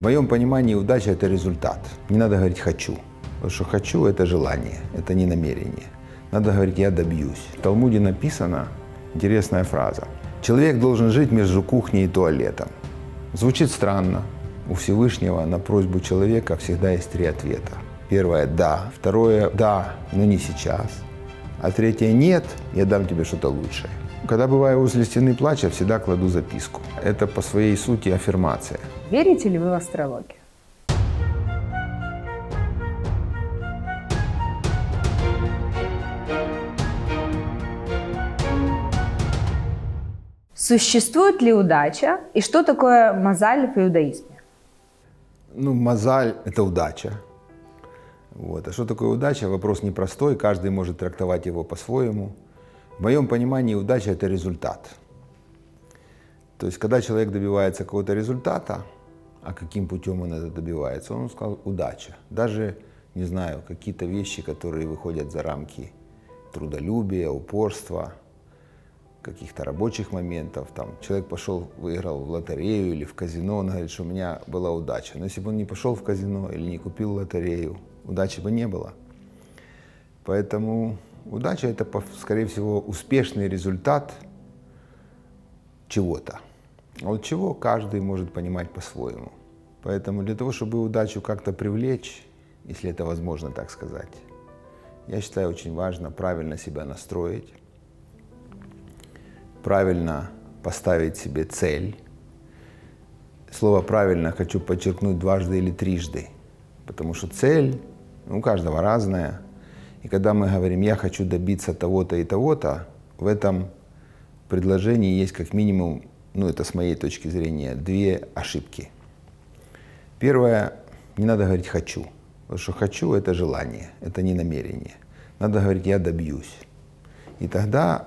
В моем понимании удача – это результат. Не надо говорить «хочу». Потому что «хочу» – это желание, это не намерение. Надо говорить «я добьюсь». В Талмуде написана интересная фраза. Человек должен жить между кухней и туалетом. Звучит странно. У Всевышнего на просьбу человека всегда есть три ответа. Первое – да. Второе – да, но не сейчас. А третье – нет, я дам тебе что-то лучшее. Когда бываю возле стены плача, всегда кладу записку. Это по своей сути аффирмация. Верите ли вы в астрологию? Существует ли удача и что такое мазаль в иудаизме? Ну, мазаль – это удача. Вот. А что такое удача? Вопрос непростой, каждый может трактовать его по-своему. В моем понимании удача – это результат. То есть, когда человек добивается какого-то результата, а каким путем он это добивается, он сказал «удача». Даже, не знаю, какие-то вещи, которые выходят за рамки трудолюбия, упорства, каких-то рабочих моментов. Там, человек пошел, выиграл в лотерею или в казино, он говорит, что у меня была удача. Но если бы он не пошел в казино или не купил лотерею, удачи бы не было. Поэтому удача – это, скорее всего, успешный результат чего-то. А вот чего каждый может понимать по-своему. Поэтому для того, чтобы удачу как-то привлечь, если это возможно так сказать, я считаю, очень важно правильно себя настроить, правильно поставить себе цель. Слово «правильно» хочу подчеркнуть дважды или трижды, потому что цель у каждого разная. И когда мы говорим «я хочу добиться того-то и того-то», в этом предложении есть как минимум, ну это с моей точки зрения, две ошибки. Первое, не надо говорить «хочу», потому что «хочу» — это желание, это не намерение. Надо говорить «я добьюсь». И тогда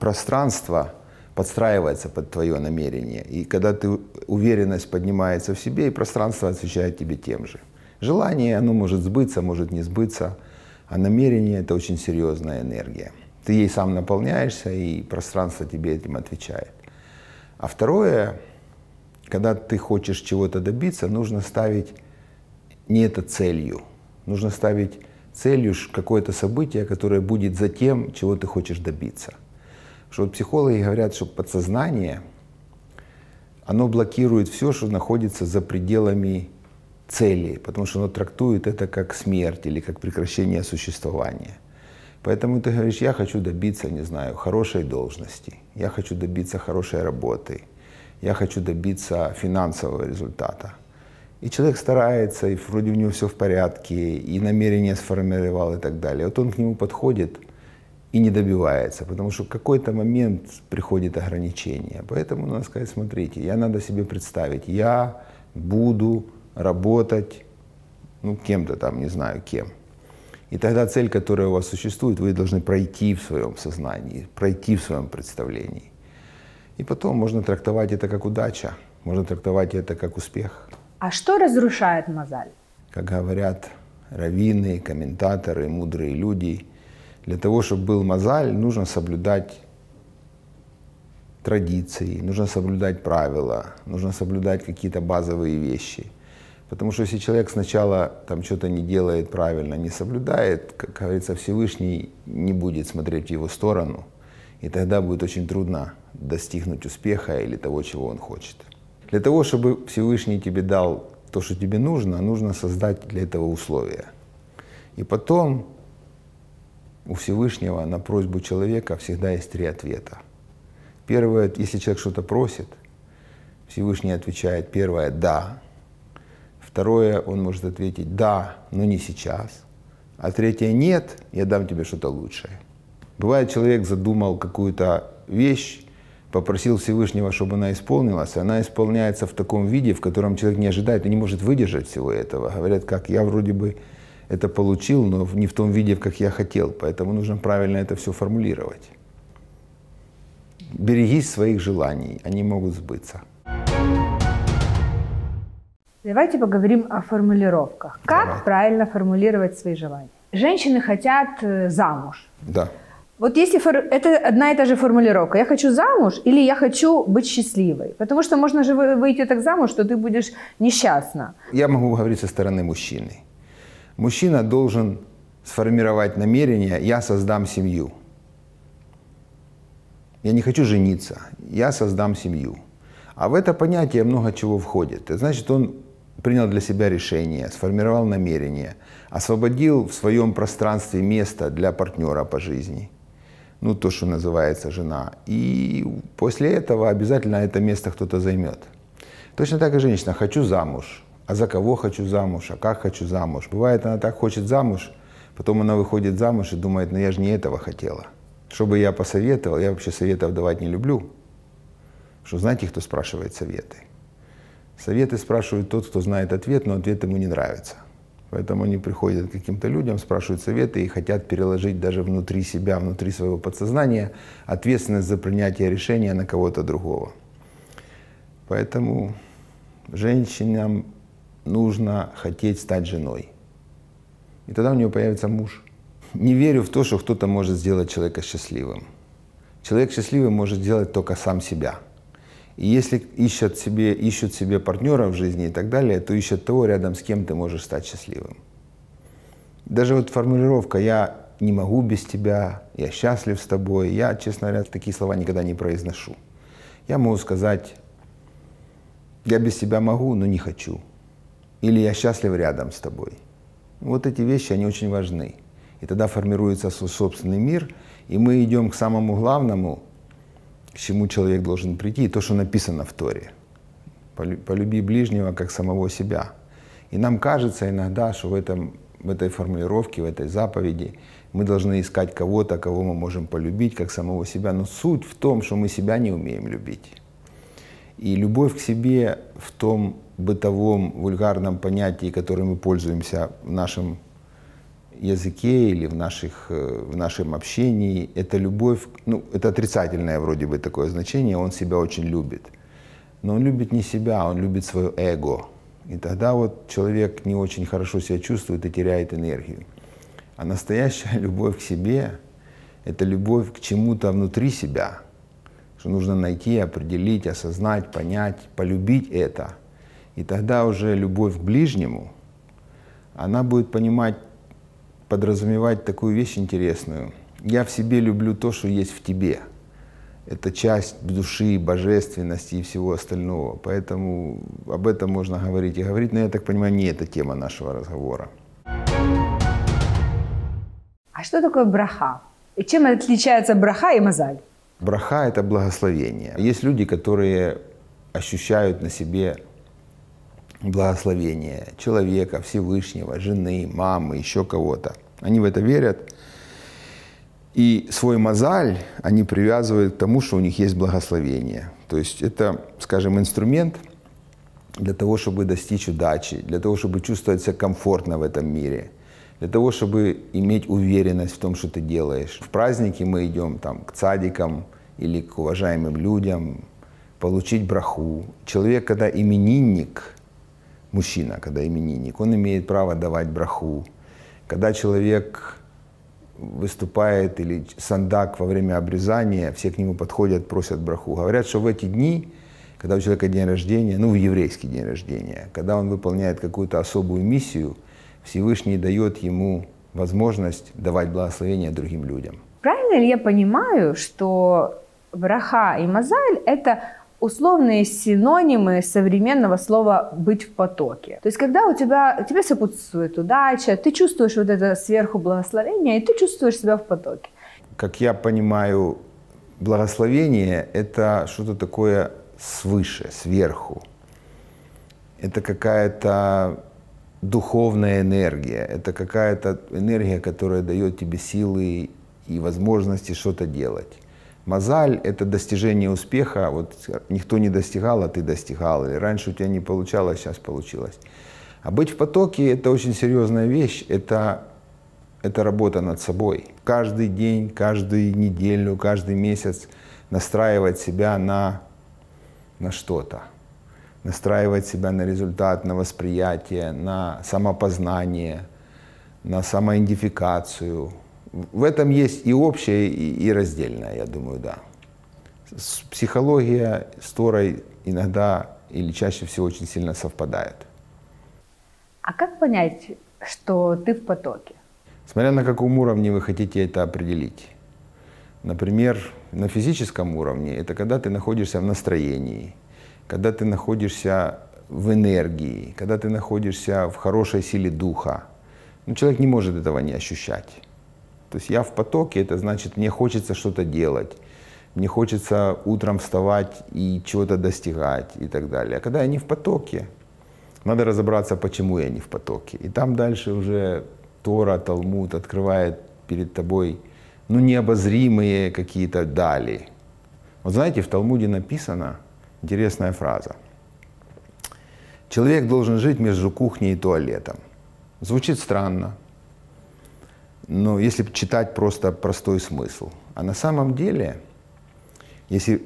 пространство подстраивается под твое намерение. И когда ты, уверенность поднимается в себе, и пространство отвечает тебе тем же. Желание, оно может сбыться, может не сбыться. А намерение – это очень серьезная энергия. Ты ей сам наполняешься, и пространство тебе этим отвечает. А второе, когда ты хочешь чего-то добиться, нужно ставить не это целью. Нужно ставить целью какое-то событие, которое будет за тем, чего ты хочешь добиться. Что вот психологи говорят, что подсознание, оно блокирует все, что находится за пределами цели, потому что оно трактует это как смерть или как прекращение существования. Поэтому ты говоришь, я хочу добиться, не знаю, хорошей должности, я хочу добиться хорошей работы, я хочу добиться финансового результата. И человек старается, и вроде у него все в порядке, и намерение сформировал и так далее. Вот он к нему подходит и не добивается, потому что в какой-то момент приходит ограничение. Поэтому надо сказать, смотрите, надо себе представить, я буду работать, ну, кем-то там, не знаю, кем. И тогда цель, которая у вас существует, вы должны пройти в своем сознании, пройти в своем представлении. И потом можно трактовать это как удача, можно трактовать это как успех. А что разрушает мазаль? Как говорят раввины, комментаторы, мудрые люди, для того, чтобы был мазаль, нужно соблюдать традиции, нужно соблюдать правила, нужно соблюдать какие-то базовые вещи. Потому что если человек сначала там что-то не делает правильно, не соблюдает, как говорится, Всевышний не будет смотреть в его сторону, и тогда будет очень трудно достигнуть успеха или того, чего он хочет. Для того, чтобы Всевышний тебе дал то, что тебе нужно, нужно создать для этого условия. И потом у Всевышнего на просьбу человека всегда есть три ответа. Первое, если человек что-то просит, Всевышний отвечает, первое – да. Второе, он может ответить «да, но не сейчас». А третье «нет, я дам тебе что-то лучшее». Бывает, человек задумал какую-то вещь, попросил Всевышнего, чтобы она исполнилась, и она исполняется в таком виде, в котором человек не ожидает и не может выдержать всего этого. Говорят, как я вроде бы это получил, но не в том виде, как я хотел, поэтому нужно правильно это все формулировать. Берегись своих желаний, они могут сбыться. Давайте поговорим о формулировках. Как правильно формулировать свои желания? Женщины хотят замуж. Да. Вот если это одна и та же формулировка. Я хочу замуж или я хочу быть счастливой. Потому что можно же выйти так замуж, что ты будешь несчастна. Я могу говорить со стороны мужчины. Мужчина должен сформировать намерение «я создам семью». Я не хочу жениться, я создам семью. А в это понятие много чего входит. Значит, он принял для себя решение, сформировал намерение, освободил в своем пространстве место для партнера по жизни. Ну, то, что называется жена. И после этого обязательно это место кто-то займет. Точно так и женщина. Хочу замуж. А за кого хочу замуж? А как хочу замуж? Бывает, она так хочет замуж, потом она выходит замуж и думает, ну я же не этого хотела. Что бы я посоветовал? Я вообще советов давать не люблю. Что знаете, кто спрашивает советы? Советы спрашивает тот, кто знает ответ, но ответ ему не нравится. Поэтому они приходят к каким-то людям, спрашивают советы и хотят переложить даже внутри себя, внутри своего подсознания ответственность за принятие решения на кого-то другого. Поэтому женщинам нужно хотеть стать женой. И тогда у нее появится муж. Не верю в то, что кто-то может сделать человека счастливым. Человек счастливым может сделать только сам себя. И если ищут себе партнера в жизни и так далее, то ищут того, рядом с кем ты можешь стать счастливым. Даже вот формулировка «я не могу без тебя», «я счастлив с тобой», я, честно говоря, такие слова никогда не произношу. Я могу сказать «я без тебя могу, но не хочу». Или «я счастлив рядом с тобой». Вот эти вещи, они очень важны. И тогда формируется свой собственный мир, и мы идем к самому главному, к чему человек должен прийти, и то, что написано в Торе. «Полюби ближнего, как самого себя». И нам кажется иногда, что в этой формулировке, в этой заповеди мы должны искать кого-то, кого мы можем полюбить, как самого себя. Но суть в том, что мы себя не умеем любить. И любовь к себе в том бытовом, вульгарном понятии, которым мы пользуемся в нашем языке или в нашем общении, это любовь, ну, это отрицательное вроде бы такое значение, он себя очень любит. Но он любит не себя, он любит свое эго. И тогда вот человек не очень хорошо себя чувствует и теряет энергию. А настоящая любовь к себе — это любовь к чему-то внутри себя, что нужно найти, определить, осознать, понять, полюбить это. И тогда уже любовь к ближнему, она будет понимать, подразумевать такую вещь интересную. Я в себе люблю то, что есть в тебе. Это часть души, божественности и всего остального. Поэтому об этом можно говорить и говорить, но я так понимаю, не это тема нашего разговора. А что такое браха? И чем отличается браха и мазаль? Браха — это благословение. Есть люди, которые ощущают на себе благословение человека, Всевышнего, жены, мамы, еще кого-то. Они в это верят. И свой мазаль они привязывают к тому, что у них есть благословение. То есть это, скажем, инструмент для того, чтобы достичь удачи, для того, чтобы чувствовать себя комфортно в этом мире, для того, чтобы иметь уверенность в том, что ты делаешь. В праздники мы идем там, к цадикам или к уважаемым людям, получить браху. Человек, когда именинник, мужчина, когда именинник, он имеет право давать браху. Когда человек выступает или сандак во время обрезания, все к нему подходят, просят браху. Говорят, что в эти дни, когда у человека день рождения, ну, в еврейский день рождения, когда он выполняет какую-то особую миссию, Всевышний дает ему возможность давать благословение другим людям. Правильно ли я понимаю, что браха и мазаль – это условные синонимы современного слова «быть в потоке». То есть, когда тебе сопутствует удача, ты чувствуешь вот это сверху благословение, и ты чувствуешь себя в потоке. Как я понимаю, благословение – это что-то такое свыше, сверху. Это какая-то духовная энергия, это какая-то энергия, которая дает тебе силы и возможности что-то делать. Мазаль — это достижение успеха, вот никто не достигал, а ты достигал, или раньше у тебя не получалось, сейчас получилось. А быть в потоке — это очень серьезная вещь, это работа над собой. Каждый день, каждую неделю, каждый месяц настраивать себя на что-то, настраивать себя на результат, на восприятие, на самопознание, на самоидентификацию, В этом есть и общее, и раздельное, я думаю, да. Психология с Торой иногда или чаще всего очень сильно совпадает. А как понять, что ты в потоке? Смотря на каком уровне вы хотите это определить. Например, на физическом уровне это когда ты находишься в настроении, когда ты находишься в энергии, когда ты находишься в хорошей силе духа. Но человек не может этого не ощущать. То есть я в потоке, это значит, мне хочется что-то делать, мне хочется утром вставать и чего-то достигать и так далее. А когда я не в потоке, надо разобраться, почему я не в потоке. И там дальше уже Тора, Талмуд открывает перед тобой ну, необозримые какие-то дали. Вот знаете, в Талмуде написана интересная фраза. Человек должен жить между кухней и туалетом. Звучит странно, но если читать просто простой смысл. А на самом деле, если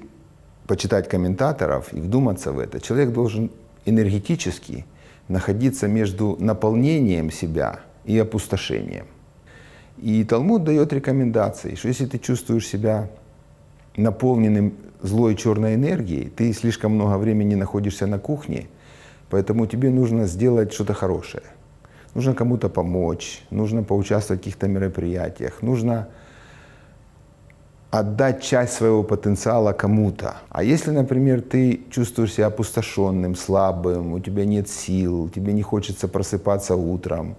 почитать комментаторов и вдуматься в это, человек должен энергетически находиться между наполнением себя и опустошением. И Талмуд дает рекомендации, что если ты чувствуешь себя наполненным злой черной энергией, ты слишком много времени находишься на кухне, поэтому тебе нужно сделать что-то хорошее. Нужно кому-то помочь, нужно поучаствовать в каких-то мероприятиях, нужно отдать часть своего потенциала кому-то. А если, например, ты чувствуешь себя опустошенным, слабым, у тебя нет сил, тебе не хочется просыпаться утром,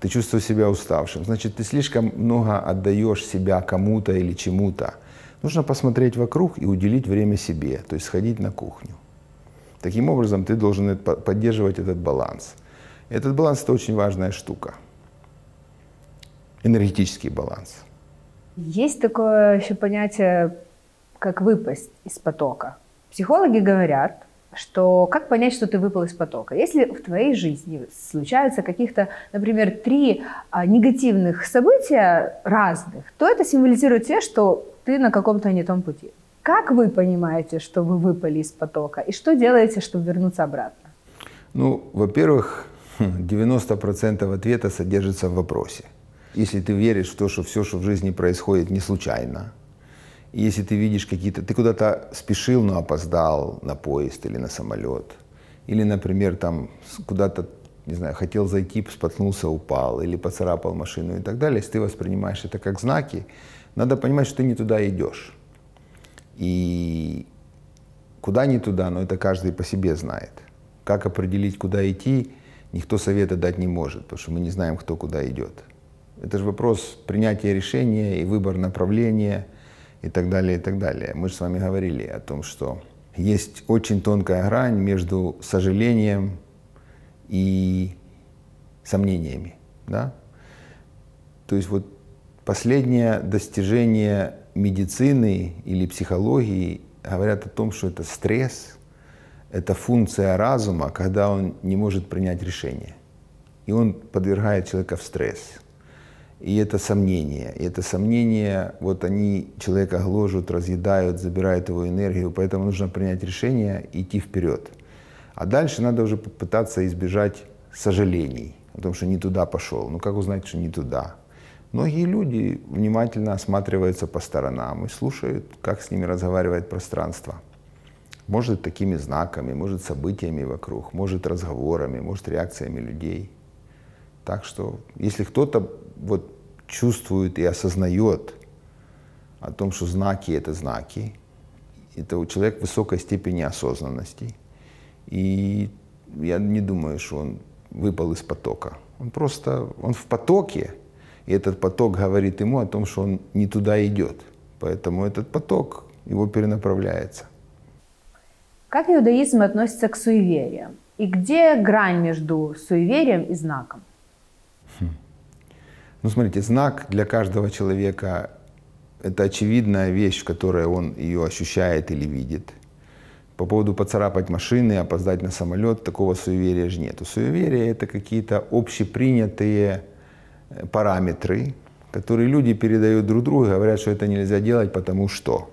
ты чувствуешь себя уставшим, значит, ты слишком много отдаешь себя кому-то или чему-то. Нужно посмотреть вокруг и уделить время себе, то есть сходить на кухню. Таким образом, ты должен поддерживать этот баланс. Этот баланс – это очень важная штука. Энергетический баланс. Есть такое еще понятие, как выпасть из потока. Психологи говорят, что как понять, что ты выпал из потока? Если в твоей жизни случаются каких-то, например, 3 негативных события разных, то это символизирует те, что ты на каком-то не том пути. Как вы понимаете, что вы выпали из потока? И что делаете, чтобы вернуться обратно? Ну, во-первых, 90% ответа содержится в вопросе. Если ты веришь в то, что все, что в жизни происходит, не случайно, и если ты видишь какие-то… Ты куда-то спешил, но опоздал на поезд или на самолет, или, например, там куда-то, не знаю, хотел зайти, споткнулся, упал, или поцарапал машину и так далее, если ты воспринимаешь это как знаки, надо понимать, что ты не туда идешь. И куда не туда, но это каждый по себе знает. Как определить, куда идти, никто совета дать не может, потому что мы не знаем, кто куда идет. Это же вопрос принятия решения и выбор направления и так далее, и так далее. Мы же с вами говорили о том, что есть очень тонкая грань между сожалением и сомнениями, да? То есть вот последнее достижение медицины или психологии говорят о том, что это стресс, это функция разума, когда он не может принять решение. И он подвергает человека в стресс. И это сомнения. И это сомнения, вот они человека гложут, разъедают, забирают его энергию, поэтому нужно принять решение и идти вперед. А дальше надо уже попытаться избежать сожалений о том, что не туда пошел. Ну как узнать, что не туда? Многие люди внимательно осматриваются по сторонам и слушают, как с ними разговаривает пространство. Может, такими знаками, может, событиями вокруг, может, разговорами, может, реакциями людей. Так что, если кто-то вот чувствует и осознает о том, что знаки, это у человека высокой степени осознанности. И я не думаю, что он выпал из потока. Он просто, он в потоке, и этот поток говорит ему о том, что он не туда идет. Поэтому этот поток, его перенаправляется. Как иудаизм относится к суевериям? И где грань между суеверием и знаком? Ну, смотрите, знак для каждого человека — это очевидная вещь, в которой он ее ощущает или видит. По поводу поцарапать машины, опоздать на самолет — такого суеверия же нет. Суеверие — это какие-то общепринятые параметры, которые люди передают друг другу и говорят, что это нельзя делать, потому что…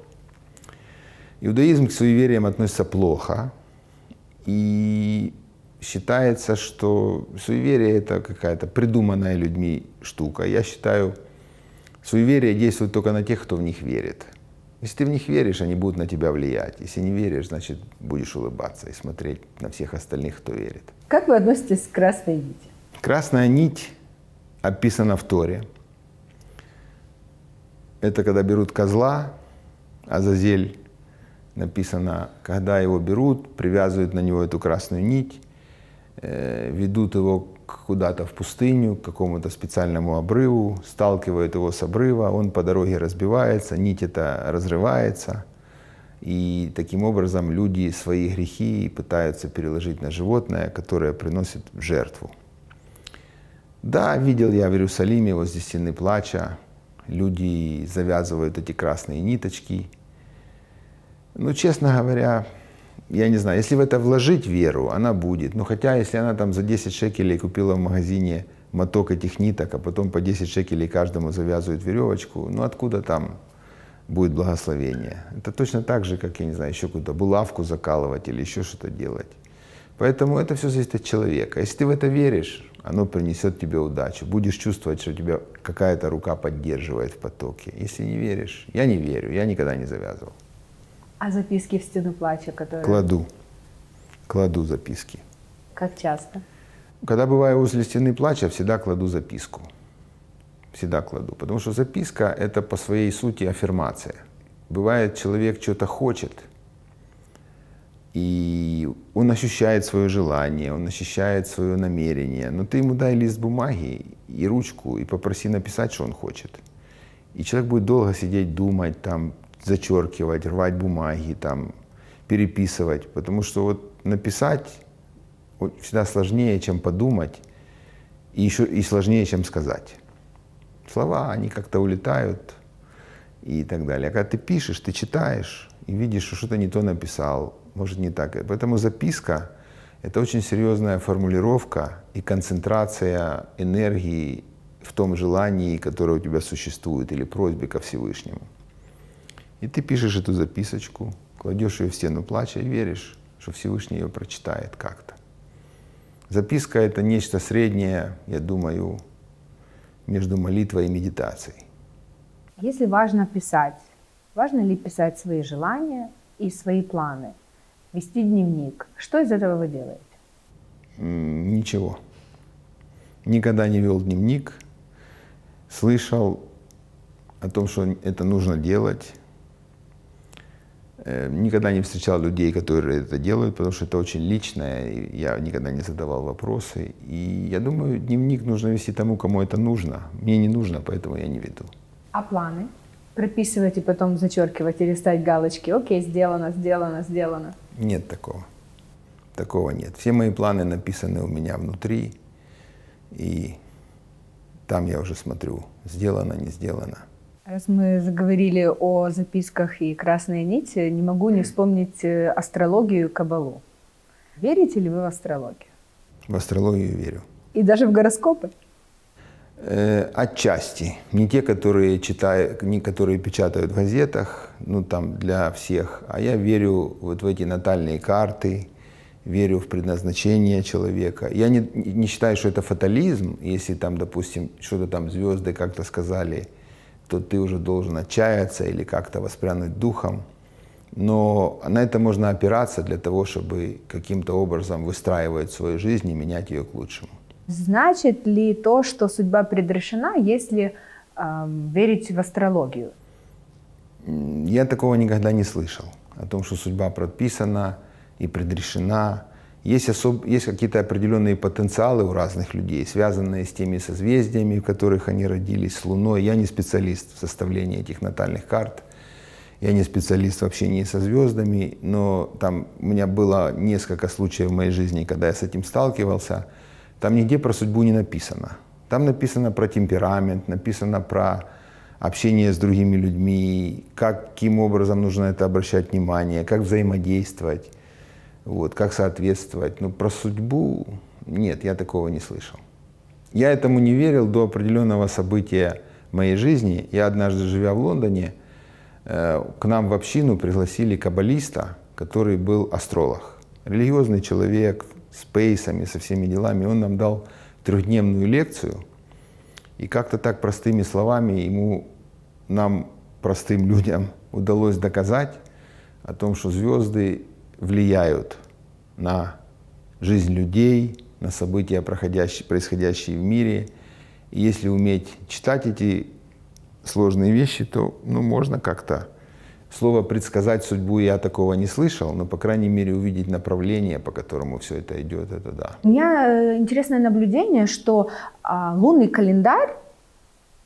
Иудаизм к суевериям относится плохо, и считается, что суеверие – это какая-то придуманная людьми штука. Я считаю Суеверия действуют только на тех, кто в них верит. Если ты в них веришь, они будут на тебя влиять. Если не веришь, значит, будешь улыбаться и смотреть на всех остальных, кто верит. Как вы относитесь к красной нити? Красная нить описана в Торе. Это когда берут козла, Азазель, написано, когда его берут, привязывают на него эту красную нить, ведут его куда-то в пустыню, к какому-то специальному обрыву, сталкивают его с обрыва, он по дороге разбивается, нить эта разрывается. И таким образом люди свои грехи пытаются переложить на животное, которое приносит в жертву. Да, видел я в Иерусалиме возле стены плача, люди завязывают эти красные ниточки. Ну, честно говоря, я не знаю, если в это вложить веру, она будет. Но хотя, если она там за 10 шекелей купила в магазине моток этих ниток, а потом по 10 шекелей каждому завязывают веревочку, ну откуда там будет благословение? Это точно так же, как, я не знаю, еще какую-то булавку закалывать или еще что-то делать. Поэтому это все зависит от человека. Если ты в это веришь, оно принесет тебе удачу. Будешь чувствовать, что тебя какая-то рука поддерживает в потоке. Если не веришь, я не верю, я никогда не завязывал. А записки в стену плача, которые… Кладу записки. Как часто? Когда бываю возле стены плача, всегда кладу записку. Всегда кладу. Потому что записка — это по своей сути аффирмация. Бывает, человек что-то хочет, и он ощущает свое желание, он ощущает свое намерение. Но ты ему дай лист бумаги и ручку, и попроси написать, что он хочет. И человек будет долго сидеть, думать, там, зачеркивать, рвать бумаги, там, переписывать. Потому что вот написать всегда сложнее, чем подумать, и еще и сложнее, чем сказать. Слова, они как-то улетают и так далее. А когда ты пишешь, ты читаешь и видишь, что что-то не то написал, может, не так. Поэтому записка — это очень серьезная формулировка и концентрация энергии в том желании, которое у тебя существует, или просьбе ко Всевышнему. И ты пишешь эту записочку, кладешь ее в стену плача и веришь, что Всевышний ее прочитает как-то. Записка — это нечто среднее, я думаю, между молитвой и медитацией. Если важно писать, важно ли писать свои желания и свои планы, вести дневник? Что из этого вы делаете? Ничего. Никогда не вел дневник. Слышал о том, что это нужно делать. Никогда не встречал людей, которые это делают, потому что это очень личное, и я никогда не задавал вопросы. И я думаю, дневник нужно вести тому, кому это нужно. Мне не нужно, поэтому я не веду. А планы? Прописывать и потом зачеркивать или ставить галочки? Окей, сделано, сделано, сделано. Нет такого. Такого нет. Все мои планы написаны у меня внутри, и там я уже смотрю, сделано, не сделано. Раз мы заговорили о записках и красной нити, не могу не вспомнить астрологию и кабалу. Верите ли вы в астрологию? В астрологию верю. И даже в гороскопы? Отчасти. Не те, которые читают, не которые печатают в газетах, ну там для всех. А я верю вот в эти натальные карты, верю в предназначение человека. Я не считаю, что это фатализм, если там, допустим, что-то там звезды как-то сказали, то ты уже должен отчаяться или как-то воспрянуть духом. Но на это можно опираться для того, чтобы каким-то образом выстраивать свою жизнь и менять ее к лучшему. Значит ли то, что судьба предрешена, если верить в астрологию? Я такого никогда не слышал. О том, что судьба прописана и предрешена. Есть какие-то определенные потенциалы у разных людей, связанные с теми созвездиями, в которых они родились, с Луной. Я не специалист в составлении этих натальных карт, я не специалист в общении со звездами, но там у меня было несколько случаев в моей жизни, когда я с этим сталкивался. Там нигде про судьбу не написано. Там написано про темперамент, написано про общение с другими людьми, каким образом нужно это обращать внимание, как взаимодействовать. Вот, как соответствовать. Но про судьбу нет, я такого не слышал. Я этому не верил до определенного события в моей жизни. Я однажды, живя в Лондоне, к нам в общину пригласили каббалиста, который был астролог. Религиозный человек, с пейсами, со всеми делами. Он нам дал трехдневную лекцию. И как-то так простыми словами ему нам, простым людям, удалось доказать о том, что звезды влияют на жизнь людей, на события, происходящие в мире. И если уметь читать эти сложные вещи, то можно как-то. Слово «предсказать судьбу» я такого не слышал, но, по крайней мере, увидеть направление, по которому все это идет, это да. У меня интересное наблюдение, что лунный календарь,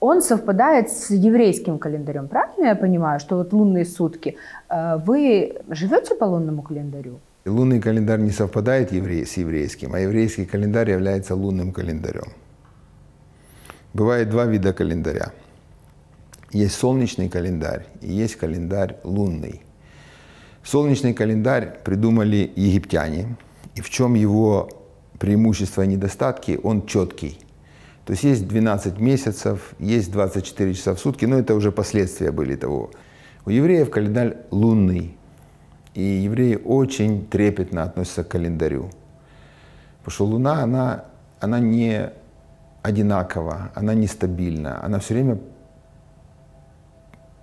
он совпадает с еврейским календарем. Правильно я понимаю, что вот лунные сутки? Вы живете по лунному календарю? Лунный календарь не совпадает с еврейским, а еврейский календарь является лунным календарем. Бывает два вида календаря. Есть солнечный календарь и есть календарь лунный. Солнечный календарь придумали египтяне. И в чем его преимущества и недостатки? Он четкий. То есть есть 12 месяцев, есть 24 часа в сутки, но это уже последствия были того. У евреев календарь лунный. И евреи очень трепетно относятся к календарю. Потому что луна, она не одинакова, она нестабильна, она все время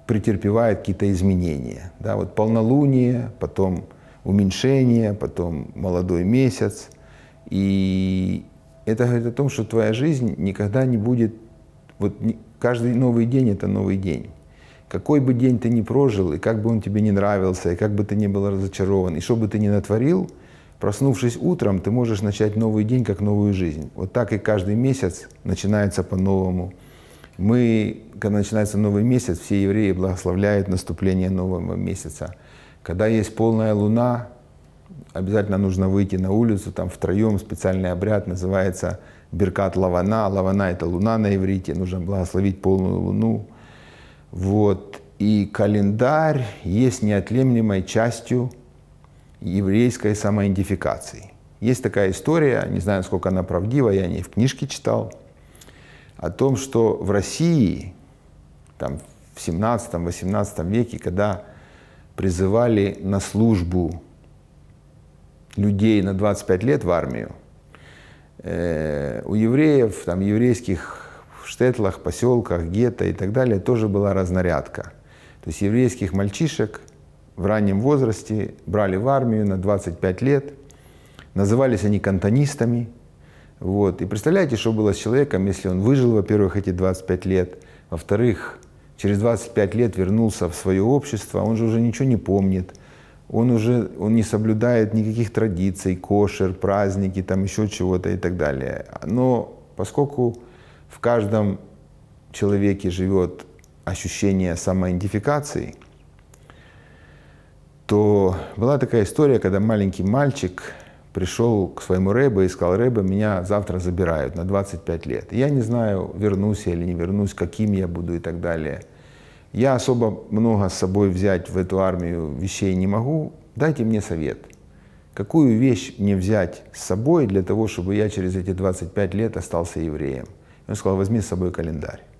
претерпевает какие-то изменения. Да, вот полнолуние, потом уменьшение, потом молодой месяц. И это говорит о том, что твоя жизнь никогда не будет... Вот каждый новый день — это новый день. Какой бы день ты ни прожил, и как бы он тебе не нравился, и как бы ты ни был разочарован, и что бы ты ни натворил, проснувшись утром, ты можешь начать новый день как новую жизнь. Вот так и каждый месяц начинается по-новому. Когда начинается новый месяц, все евреи благословляют наступление нового месяца. Когда есть полная луна, обязательно нужно выйти на улицу, там втроем специальный обряд, называется Биркат Лавана. Лавана — это луна на иврите, нужно благословить полную луну. Вот. И календарь есть неотъемлемой частью еврейской самоидентификации. Есть такая история, не знаю, насколько она правдива, я о ней в книжке читал, о том, что в России там, в 17-18 веке, когда призывали на службу людей на 25 лет в армию, у евреев там, в еврейских штетлах, поселках, гетто и так далее тоже была разнарядка. То есть еврейских мальчишек в раннем возрасте брали в армию на 25 лет, назывались они кантонистами. Вот. И представляете, что было с человеком, если он выжил, во-первых, эти 25 лет, во-вторых, через 25 лет вернулся в свое общество, он же уже ничего не помнит, он не соблюдает никаких традиций, кошер, праздники, там еще чего-то и так далее. Но поскольку в каждом человеке живет ощущение самоидентификации, то была такая история, когда маленький мальчик пришел к своему рэбе и сказал: «Рэбе, меня завтра забирают на 25 лет. Я не знаю, вернусь я или не вернусь, каким я буду и так далее. Я особо много с собой взять в эту армию вещей не могу. Дайте мне совет, какую вещь мне взять с собой для того, чтобы я через эти 25 лет остался евреем?» И он сказал: «Возьми с собой календарь».